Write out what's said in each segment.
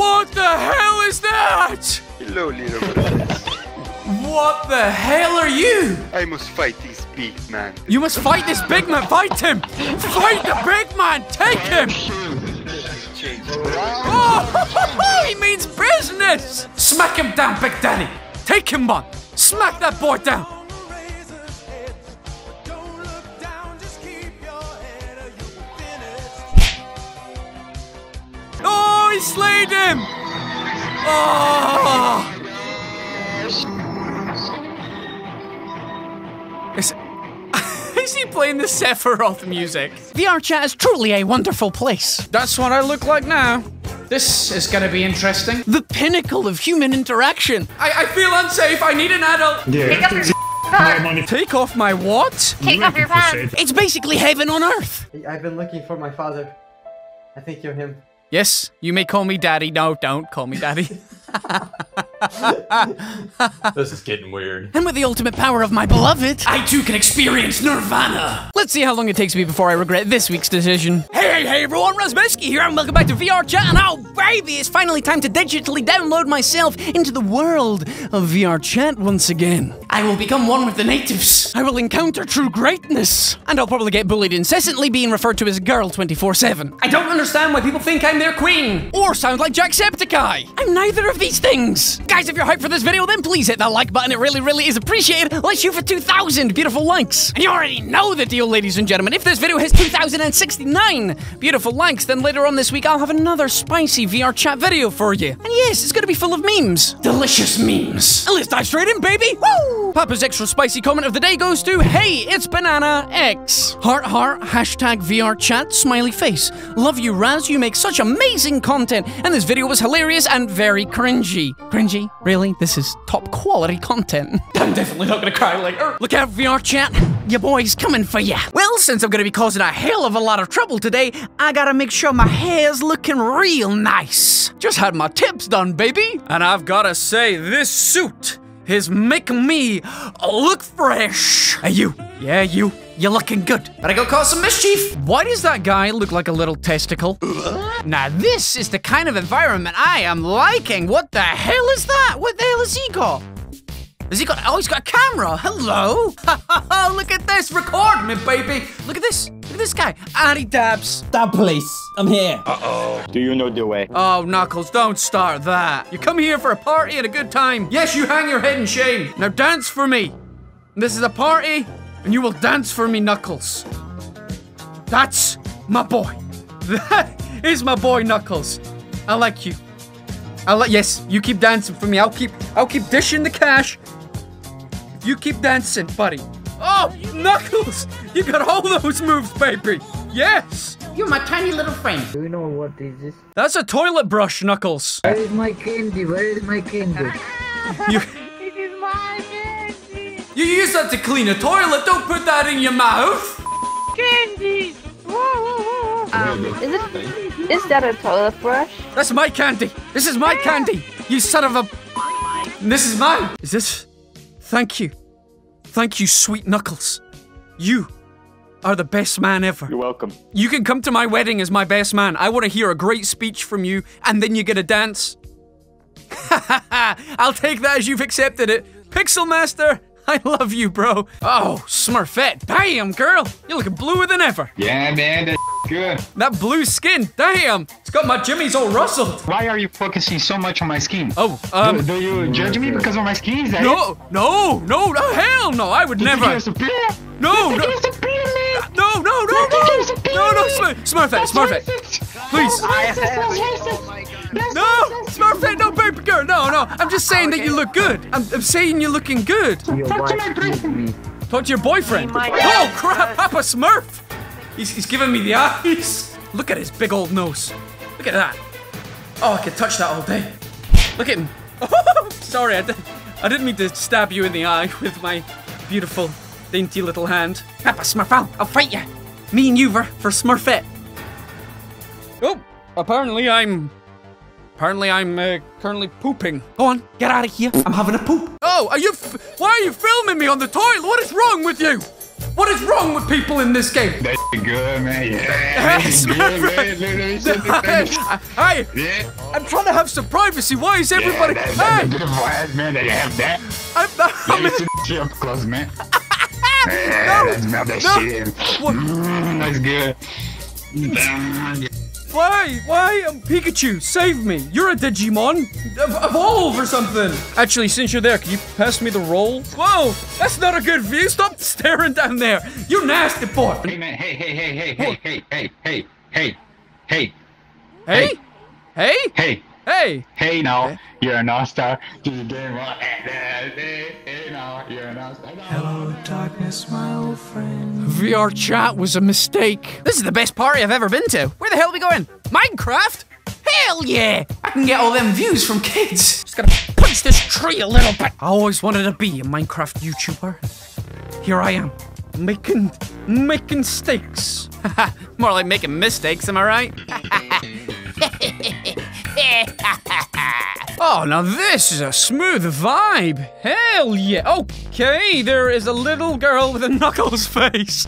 What the hell is that? Hello, little princess. What the hell are you? I must fight this big man. You must fight this big man. Fight him. Fight the big man. Take him. Oh, he means business. Smack him down, Big Daddy. Take him on. Smack that boy down. Oh, he slayed him! Oh! Is he playing the Sephiroth music? VRChat is truly a wonderful place. That's what I look like now. This is gonna be interesting. The pinnacle of human interaction. I feel unsafe, I need an adult. Yeah. Take off your pants. Take off my what? Take off your pants. It's basically heaven on earth. I've been looking for my father. I think you're him. Yes, you may call me daddy. No, don't call me daddy. This is getting weird. And with the ultimate power of my beloved, I too can experience nirvana. Let's see how long it takes me before I regret this week's decision. Hey everyone, Razzbowski here, and welcome back to VRChat, and oh baby, it's finally time to digitally download myself into the world of VRChat once again. I will become one with the natives. I will encounter true greatness. And I'll probably get bullied incessantly, being referred to as a girl 24/7. I don't understand why people think I'm their queen. Or sound like Jacksepticeye. I'm neither of these things. Guys, if you're hyped for this video, then please hit that like button. It really, really is appreciated. Let's shoot for 2,000 beautiful likes. And you already know the deal, ladies and gentlemen. If this video hits 2,069 beautiful likes, then later on this week, I'll have another spicy VRChat video for you. And yes, it's gonna be full of memes. Delicious memes. And let's dive straight in, baby. Woo! Papa's extra spicy comment of the day goes to, hey, it's Banana X. Heart, heart, hashtag VRChat, smiley face. Love you, Raz. You make such amazing content. And this video was hilarious and very cringy. Cringy? Really? This is top quality content. I'm definitely not gonna cry later. Look out, VRChat. Your boy's coming for ya. Well, since I'm gonna be causing a hell of a lot of trouble today, I gotta make sure my hair's looking real nice. Just had my tips done, baby. And I've gotta say, this suit is making me look fresh. Hey, you. Yeah, you. You're looking good. Better go cause some mischief. Why does that guy look like a little testicle? Now, this is the kind of environment I am liking. What the hell is that? What the hell has he got? Oh, he's got a camera. Hello. Look at this. Record me, baby. Look at this. Look at this guy. And he dabs. Dab, please. I'm here. Uh-oh. Do you know the way? Oh, Knuckles, don't start that. You come here for a party and a good time. Yes, you hang your head in shame. Now dance for me. This is a party, and you will dance for me, Knuckles. That's my boy. That is my boy, Knuckles. I like you. Yes, you keep dancing for me. I'll keep dishing the cash. You keep dancing, buddy. Oh, Knuckles! You got all those moves, baby! Yes! You're my tiny little friend. Do you know what this is? That's a toilet brush, Knuckles. Where is my candy? Where is my candy? This is my candy! You use that to clean a toilet, don't put that in your mouth! Candy! Is that a toilet brush? That's my candy! This is my candy! You son of a... This is mine! Is this... Thank you. Thank you, sweet Knuckles. You are the best man ever. You're welcome. You can come to my wedding as my best man. I want to hear a great speech from you, and then you get a dance. I'll take that as you've accepted it. Pixel Master, I love you, bro. Oh, Smurfette. Damn, girl. You're looking bluer than ever. Yeah, man, that's good. That blue skin. Damn. It's got my jimmies all rustled. Why are you focusing so much on my skin? Oh, Do you judge me because of my skin? Is that no, hell no. I would never. You're superior? No, no. You're superior, man. No, Smurfette, Smurfette. Please. No, Smurfette, no, baby girl. No. I'm just saying that you look good. I'm saying you're looking good. Talk to my boyfriend. Talk to your boyfriend. Oh, crap, Papa Smurf. He's giving me the eyes. Look at his big old nose. Look at that. Oh, I could touch that all day. Look at him. Oh, sorry, I didn't mean to stab you in the eye with my beautiful, dainty little hand. Papa Smurf, I'll fight you. Me and you for Smurfette. Oh, apparently I'm currently pooping. Go on, get out of here. I'm having a poop. Oh, why are you filming me on the toilet? What is wrong with you? What is wrong with people in this game? good, man. Yeah, hey, yeah. I'm trying to have some privacy. Why is everybody? Yeah, that's a beautiful ass, man. That you have that. I'm not. Shit up close, man. Yeah, no, smell that shit. What? That's good. Why? Why? I'm Pikachu. Save me. You're a Digimon. Evolve or something. Actually, since you're there, can you pass me the roll? Whoa, that's not a good view. Stop staring down there. You nasty boy. Hey, man. Hey, hey, hey, hey, hey, hey, hey, hey, hey, hey. Hey? Hey? Hey. Hey. Hey, no. You're an all-star. Hello, darkness, my old friend. VRChat was a mistake. This is the best party I've ever been to. Where the hell are we going? Minecraft? Hell yeah! I can get all them views from kids. Just gotta punch this tree a little bit. I always wanted to be a Minecraft YouTuber. Here I am, making steaks. Haha, more like making mistakes, am I right? Oh, now this is a smooth vibe. Hell yeah. Okay, there is a little girl with a Knuckles face.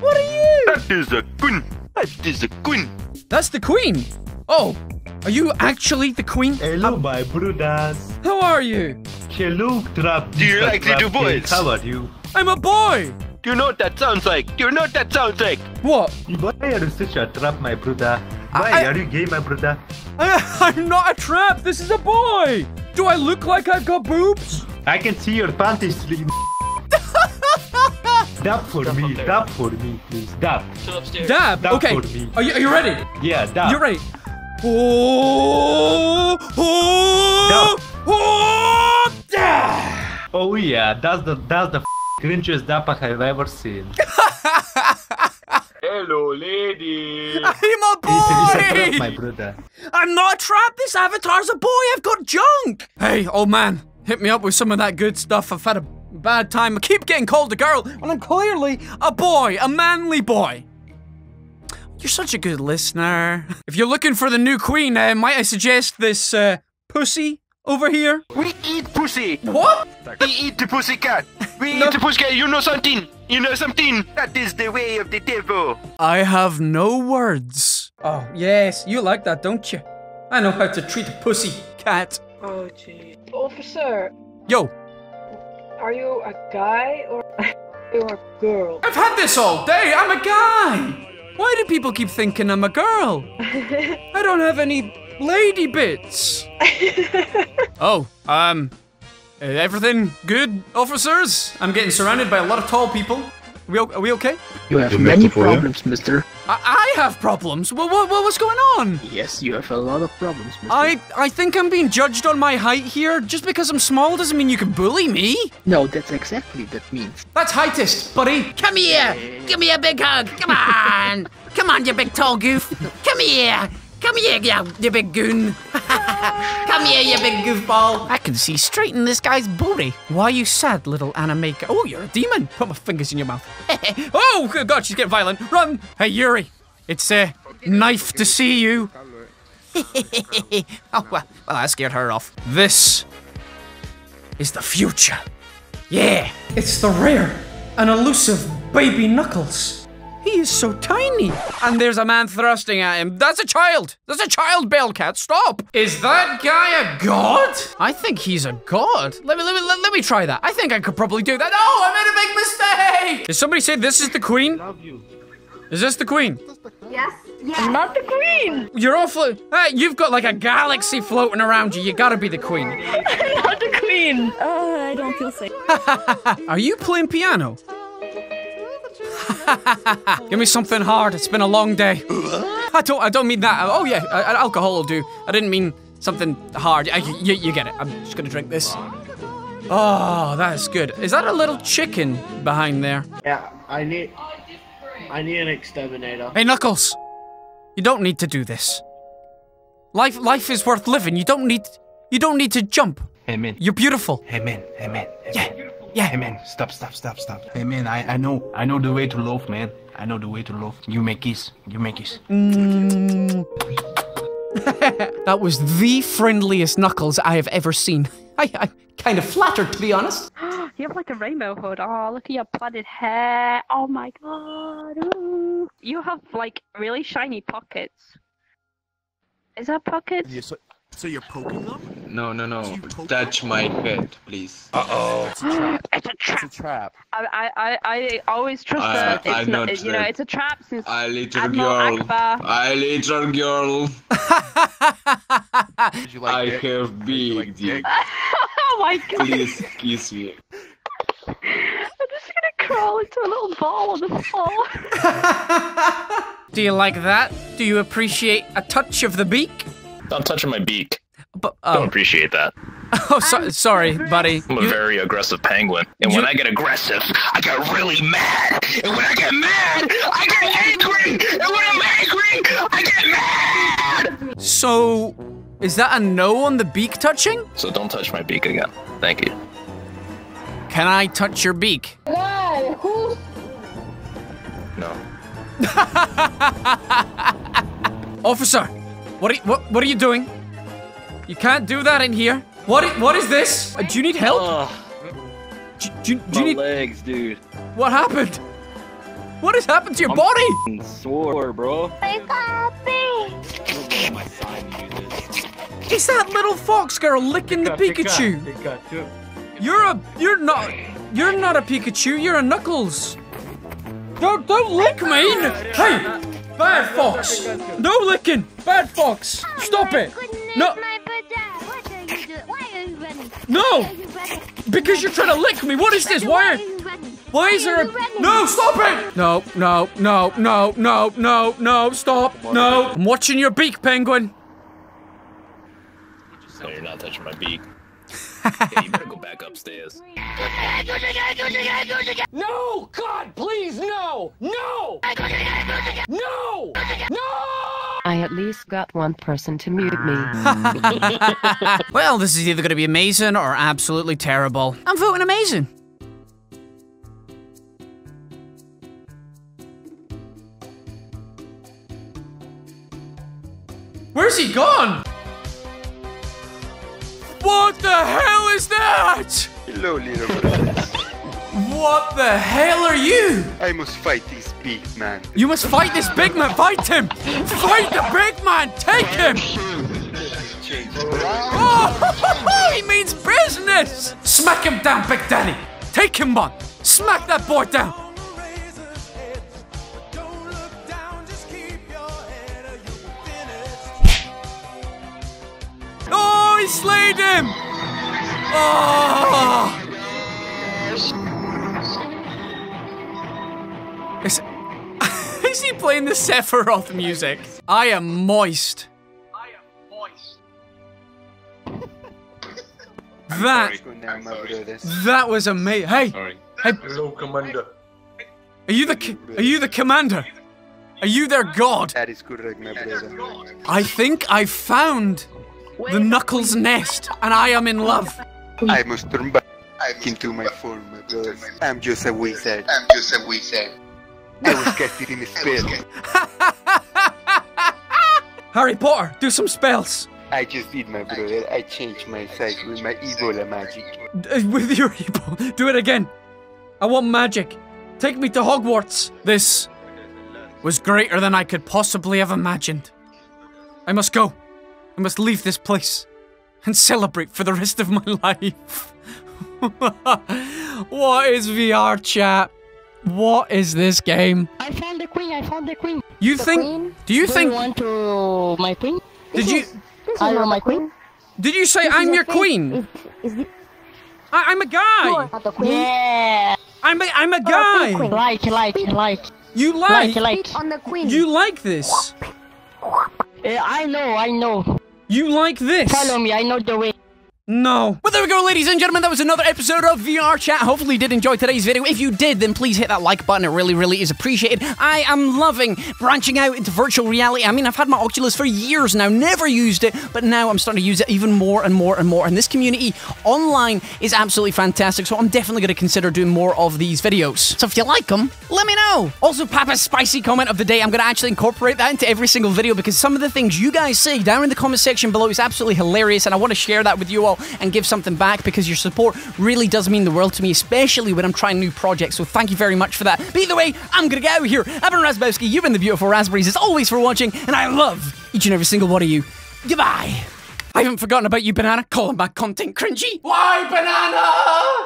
What are you? That is a queen. That is a queen. That's the queen. Oh, are you actually the queen? Hello, my brothers. How are you? Hello, trap. Do you like little boys? How are you? I'm a boy. Do you know what that sounds like? Do you know what that sounds like? What? Why are you such a trap, my brother? Why are you gay, my brother? I'm not a trap! This is a boy! Do I look like I've got boobs? I can see your panties, sleeve. Dab for me, dab for me, please. Dab. Dab? Dab okay. For me. Are you ready? Yeah, dab. You're ready. Oh, oh, dab. Oh, dab. Oh yeah, that's the cringiest dab I've ever seen. Hello, lady. I'm a boy. He's a trap, my brother. I'm not a trap. This avatar's a boy. I've got junk. Hey, old man, hit me up with some of that good stuff. I've had a bad time. I keep getting called a girl, and I'm clearly a boy, a manly boy. You're such a good listener. If you're looking for the new queen, might I suggest this pussy over here? We eat pussy. What? We eat the pussycat. We eat the pussycat. You know something? You know something? That is the way of the devil. I have no words. Oh, yes. You like that, don't you? I know how to treat a pussy cat. Oh, jeez. Officer. Yo. Are you a guy or a girl? I've had this all day. I'm a guy. Why do people keep thinking I'm a girl? I don't have any lady bits. Oh, everything good, officers? I'm getting surrounded by a lot of tall people. Are we okay? You have many problems, mister. I have problems? What's going on? Yes, you have a lot of problems, mister. I think I'm being judged on my height here. Just because I'm small doesn't mean you can bully me. No, that's exactly that means. That's heightist, buddy. Come here. Give me a big hug. Come on. Come on, you big tall goof. Come here. Come here, you big goon. Come here, you big goofball. I can see straight in this guy's booty. Why are you sad, little animaker? Oh, you're a demon. Put my fingers in your mouth. Oh, good God, she's getting violent. Run. Hey, Yuri, it's a knife to see you. Oh, well, I scared her off. This is the future. Yeah. It's the rare and elusive baby Knuckles. He is so tiny. And there's a man thrusting at him. That's a child. That's a child, Bellcat. Stop. Is that guy a god? I think he's a god. Let me try that. I think I could probably do that. Oh, I made a big mistake. Did somebody say this is the queen? Love you. Is this the queen? Yes. Yeah. Not the queen. You're awful. You've got like a galaxy floating around you. You gotta be the queen. Not the queen. Oh, I don't feel safe. Are you playing piano? Give me something hard. It's been a long day. I don't mean that. Oh yeah, alcohol will do. I didn't mean something hard. You get it. I'm just gonna drink this. Oh, that's good. Is that a little chicken behind there? Yeah, I need an exterminator. Hey Knuckles, you don't need to do this. Life is worth living. You don't need to jump. Hey man, you're beautiful. Hey man, hey man. Hey, man. Yeah. Yeah. Hey man, stop. Hey man, I know the way to love, man. I know the way to love. You make kiss. Mm. That was the friendliest Knuckles I have ever seen. I kind of flattered, to be honest. You're got like a rainbow hood. Oh, look at your plaited hair. Oh my god. Ooh. You have like really shiny pockets. Is that pockets? Yeah, so you're poking them? No, no, no. So touch them? My head, please. Uh-oh. It's a trap. It's a trap. It's a trap. I always trust her. It's not, you know, it's a trap since I little Admiral girl. Akbar. I little girl. Did you like I dick? Have big like dick. Oh my god. Please kiss me. I'm just gonna crawl into a little ball on the floor. Do you like that? Do you appreciate a touch of the beak? I'm touching my beak. But, don't appreciate that. Oh, sorry, buddy. I'm a very aggressive penguin. And when I get aggressive, I get really mad. And when I get mad, I get angry. And when I'm angry, I get mad. So, is that a no on the beak touching? So don't touch my beak again. Thank you. Can I touch your beak? No. No. Officer, what are you doing? You can't do that in here. What is this? Do you need help? Do you need legs, dude? What happened? What has happened to your body? Sore, bro. It's that little fox girl licking the Pikachu. You're not a Pikachu. You're a Knuckles. Don't lick me! Hey! Bad fox! No licking! Bad fox! Stop it! No! No! Because you're trying to lick me! What is this? Why is there a... No! Stop it! No, no, no, no, no, no, no, stop! No! I'm watching your beak, penguin! No, you're not touching my beak. Yeah, you better go back upstairs. No! God, please, no! No! No! No! I at least got one person to mute me. Well, this is either going to be amazing or absolutely terrible. I'm voting amazing. Where's he gone? What the hell is that? Hello, little brothers. What the hell are you? I must fight this big man. You must fight this big man. Fight him. Fight the big man. Take him. Oh, he means business. Smack him down, Big Daddy. Take him on. Smack that boy down. Oh, he slayed him. Oh. Is he playing the Sephiroth music? I am moist. I am moist. That was amazing. Hey, hey. Hello, Commander. Are you the commander? Are you their god? That is correct, my brother. I think I found the Knuckles nest, and I am in love. I must turn back into my form, my brother. I'm just a wizard. I'm just a wizard. I was getting in the spell. Harry Potter, do some spells. I just did, my brother. I changed my sight with my Ebola magic. With your Ebola? Do it again. I want magic. Take me to Hogwarts. This was greater than I could possibly have imagined. I must go. I must leave this place and celebrate for the rest of my life. What is VRChat? What is this game? I found the queen. I found the queen. You think? Queen? Do you think? You want to my queen? Did you? I am my queen. Did you say I'm your queen? I'm a guy. Yeah. I'm a guy. Like. You like. On the queen. You like this. I know. You like this. Follow me. I know the way. No. Well, there we go, ladies and gentlemen. That was another episode of VR Chat. Hopefully you did enjoy today's video. If you did, then please hit that like button. It really, really is appreciated. I am loving branching out into virtual reality. I mean, I've had my Oculus for years now, never used it, but now I'm starting to use it even more and more and more. And this community online is absolutely fantastic, so I'm definitely going to consider doing more of these videos. So if you like them, let me know. Also, Papa's spicy comment of the day. I'm going to actually incorporate that into every single video because some of the things you guys say down in the comment section below is absolutely hilarious, and I want to share that with you all. well and give something back, because your support really does mean the world to me, especially when I'm trying new projects. So thank you very much for that. But either way, I'm gonna get out of here. I've been Razzbowski, you've been the beautiful raspberries, as always, for watching, and I love each and every single one of you. Goodbye. I haven't forgotten about you, Banana. Calling my content cringy. Why, Banana?